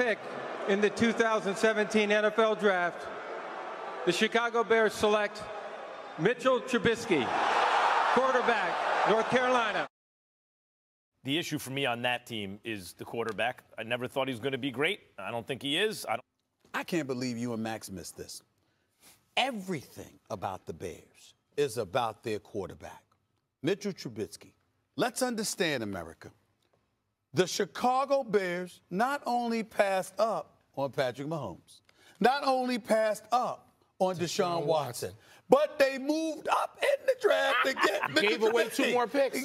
pick in the 2017 NFL Draft, the Chicago Bears select Mitchell Trubisky, quarterback, North Carolina. The issue for me on that team is the quarterback. I never thought he was going to be great. I don't think he is. I can't believe you and Max missed this. Everything about the Bears is about their quarterback, Mitchell Trubisky. Let's understand, America. The Chicago Bears not only passed up on Patrick Mahomes, not only passed up on Deshaun Watson, but they moved up in the draft to get gave away two more picks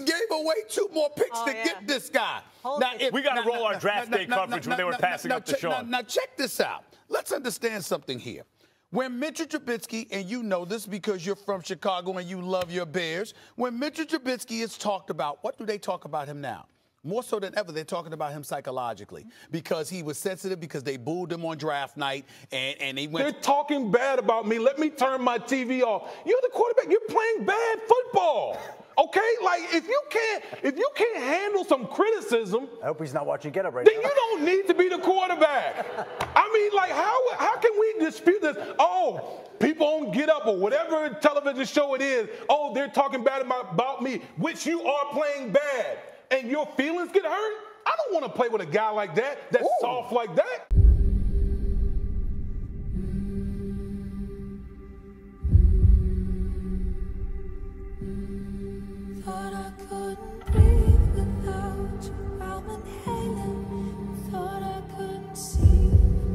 to get this guy. Now, we got to roll our draft day coverage when they were passing up Deshaun. Now, check this out. Let's understand something here. When Mitchell Trubisky, and you know this because you're from Chicago and you love your Bears, when Mitchell Trubisky is talked about, what do they talk about him now? More so than ever, they're talking about him psychologically because he was sensitive, because they booed him on draft night, and they went. They're talking bad about me. Let me turn my TV off. You're the quarterback. You're playing bad football, okay? Like, if you can't handle some criticism. I hope he's not watching Get Up right now. Then you don't need to be the quarterback. I mean, like, how can we dispute this? Oh, people on Get Up or whatever television show it is, oh, they're talking bad about me, which you are playing bad. And your feelings get hurt? I don't want to play with a guy like that, that's soft like that. Thought I couldn't breathe without you, I'm inhaling. Thought I couldn't see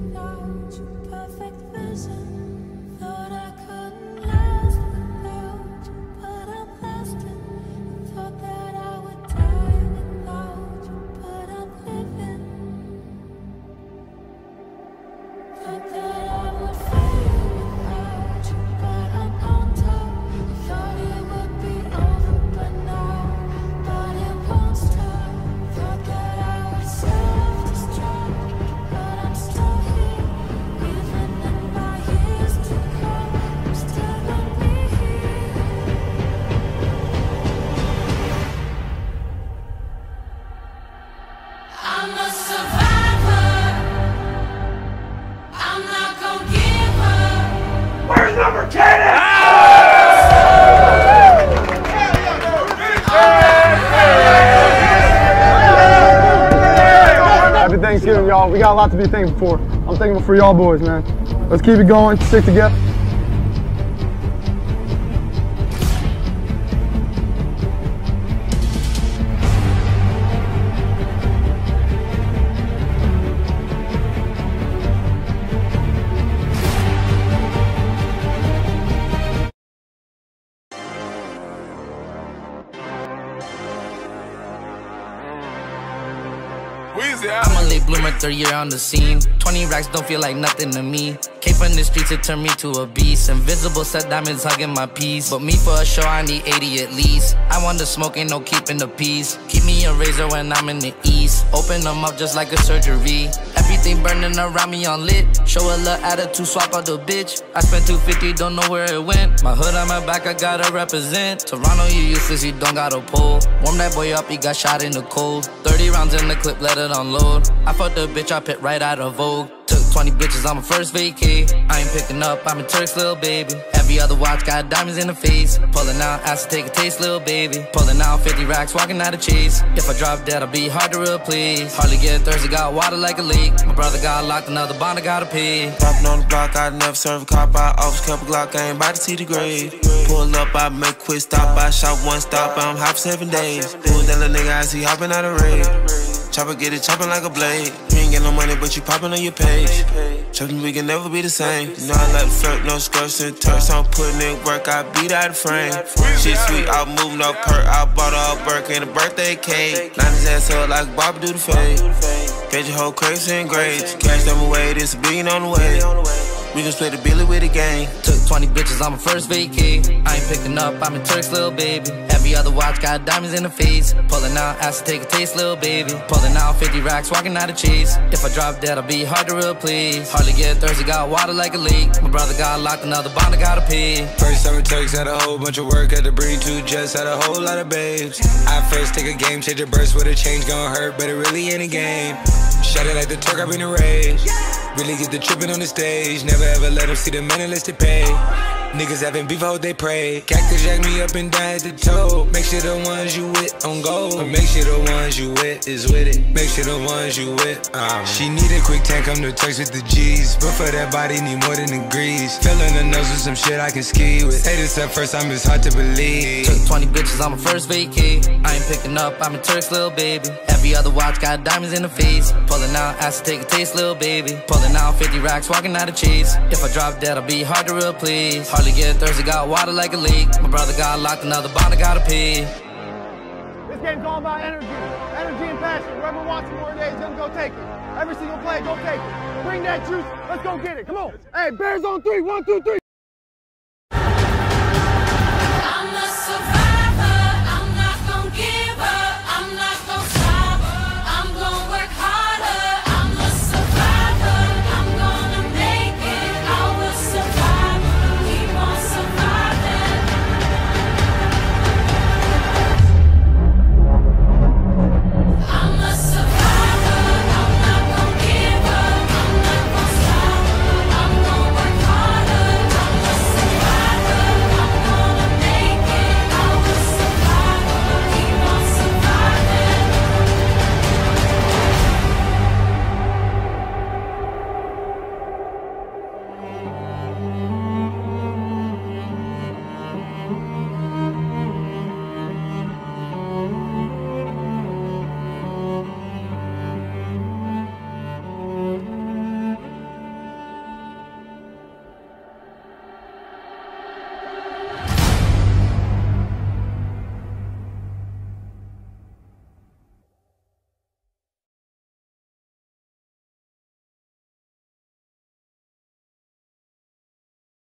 without you, perfect vision. Thought I couldn't last without you, but I'm lasting. Thought that Thanksgiving, y'all. We got a lot to be thankful for. I'm thankful for y'all boys, man. Let's keep it going, stick together. I'm a late bloomer, third year on the scene. 20 racks don't feel like nothing to me. Came from the streets, it turned me to a beast. Invisible set diamonds hugging my piece. But me for a show, I need 80 at least. I want the smoke, ain't no keeping the peace. Keep me a razor when I'm in the east. Open them up just like a surgery. Everything burning around me on lit. Show a little attitude, swap out the bitch. I spent 250, don't know where it went. My hood on my back, I gotta represent. Toronto, you useless, you don't got a pole. Warm that boy up, he got shot in the cold. 30 rounds in the clip, let it unload. I fucked a bitch, I pit right out of Vogue. Took 20 bitches on my first vacay. I ain't picking up, I'm a Turk's little baby. Every other watch got diamonds in the face. Pulling out, ass to take a taste, little baby. Pulling out 50 racks, walking out of chase. If I drop dead, I'll be hard to replace. Hardly getting thirsty, got water like a lake. My brother got locked, another bond I gotta pay. Popping on the block, I never serve a cop. I always kept a Glock, I ain't about to see the grave. Pull up, I make quick stop. I shot one stop, I'm hop 7 days. Pull down the nigga, I see hopping out of raid. Chopper get it chopping like a blade. You ain't got no money, but you popping on your page. Chopping, we can never be the same. You know I like flirt, no skirts and turks. I'm putting in work, I beat out of frame. Shit sweet, I moved no perk. I bought a burk and a birthday cake. Line his ass up like Bob do the fade. Catch your whole crates and grades. Cash them away, this a billion on the way. We can split a billy with a gang. Took 20 bitches on my first vacay. I ain't picking up, I'm a Turk's little baby. Every other watch got diamonds in the face. Pulling out, ass to take a taste, little baby. Pulling out 50 racks, walking out of cheese. If I drop dead, I'll be hard to replace. Hardly get thirsty, got water like a leak. My brother got locked, another bond, I gotta pee. First summer Turks, had a whole bunch of work. Had to bring 2 jets, had a whole lot of babes. I first take a game, change a burst with a change. Gonna hurt, but it really ain't a game. Shout it like the Turk, I've been a rage. Really get the trippin' on the stage. Never ever let them see the man unless they pay. Niggas having beef, I hope they pray. Cactus jack me up and die at the toe. Make sure the ones you with on gold. Make sure the ones you with is with it. Make sure the ones you with, She need a quick tank, I'm the Turks with the G's. But for that body, need more than degrees. Filling the nose with some shit I can ski with. Say this at first, it's hard to believe. Took 20 bitches on my first vacay. I ain't picking up, I'm a Turks little baby. Every other watch got diamonds in the face. Pulling out, ass to take a taste, little baby. Pulling out 50 racks, walking out of cheese. If I drop dead, I'll be hard to replace. Hardly get thirsty, got water like a leak. My brother got locked, another bond, I gotta pee. This game's all about energy. Energy and passion. Whoever wants it more days, then go take it. Every single play, go take it. Bring that juice, let's go get it, come on. Hey, Bears on 3, 1, 2, 3.